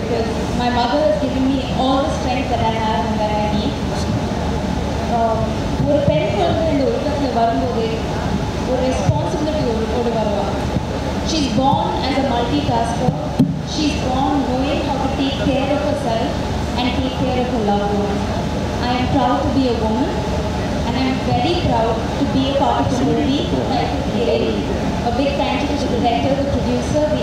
because my mother has given me all the strength that I have and that I need. ஒரு பெண் வந்து இந்த உலகத்தில் வரும்போது ஒரு ரெஸ்பான்சிபிலிட்டி ஓட வருவா. She's born as a multitasker. She's born knowing how to take care of herself and take care of her loved ones. I am proud to be a woman, and I am very proud to be a part of the movie. A big thank you to the director, the producer, the